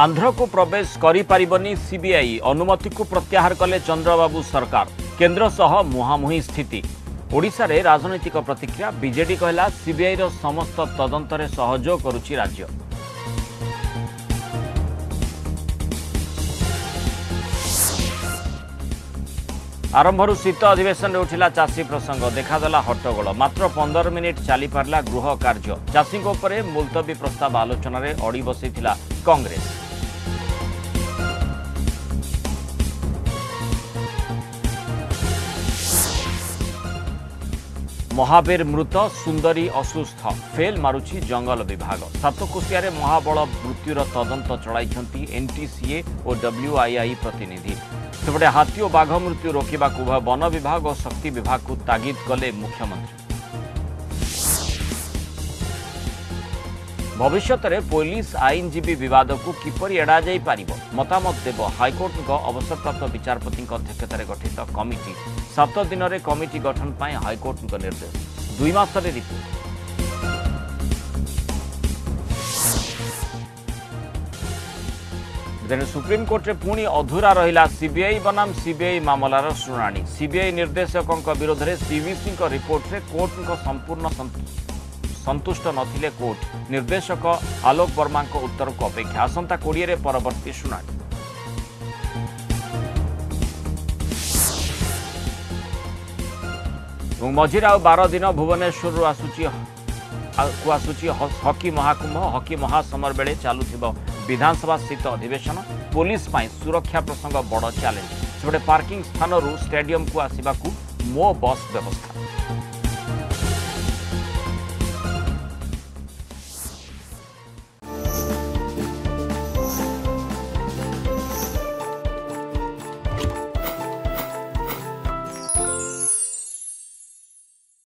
आंध्र को प्रवेश करि पारिबनी सीबीआई अनुमति को प्रत्याहार कले चंद्रबाबू सरकार केन्द्र सह मुहांमुही स्थिति ओडिशारे राजनैतिक प्रतिक्रिया बीजेडी कहला सीबीआई रो समस्त तदंतरे सहयोग करुछि राज्य आरंभरु शीत अधिवेशन उठिला चाषी प्रसंग देखादेला हट्टगोल मात्र 15 मिनिट चाली पारला गृह कार्य चाषी उपरे मुलतवी प्रस्ताव आलोचन रे अड़ी बसिथिला कांग्रेस महावीर मृत सुंदरी असुस्थ फेल मारुछि जंगल विभाग सातकोशियारे महाबल मृत्युर तदंत चलाइछंती एनटीसीए और डब्ल्यूआईआई प्रतिनिधि सेपटे हाथी और बाघ मृत्यु रोकवा उभय वन विभाग और शक्ति विभाग को तागिद कले मुख्यमंत्री भविष्यत रे पुलिस आईनजीवी विवाद को किपरि एड़ा जाई पारिबो मतामत देव हाईकोर्ट अवसरप्राप्त विचारपति अध्यक्षत गठित कमिटी 7 दिन रे कमिटी गठन पर हाईकोर्ट निर्देश 2 मास रे रिपोर्ट तेणु सुप्रीमकोर्ट में पुणी अधूरा रहिला सीबीआई बनाम सीबीआई मामलार शुणाणी सीबीआई निर्देशकों विरोध में सीवीसी रिपोर्ट रे कोर्ट संपूर्ण संतुष्ट नथिले कोर्ट निर्देशक आलोक वर्मा उत्तर को अपेक्षा आसंता 20 रे परवर्ती शुणाणी मझीर आ 12 दिन भुवनेश्वर आसुची हॉकी महाकुंभ हॉकी महासमर बेले चालू विधानसभा स्थित अधिवेशन पुलिस पाई सुरक्षा प्रसंग बड़ चैलेंज सेपटे पार्किंग स्थानरू स्टेडियम को आसवाक मो बस व्यवस्था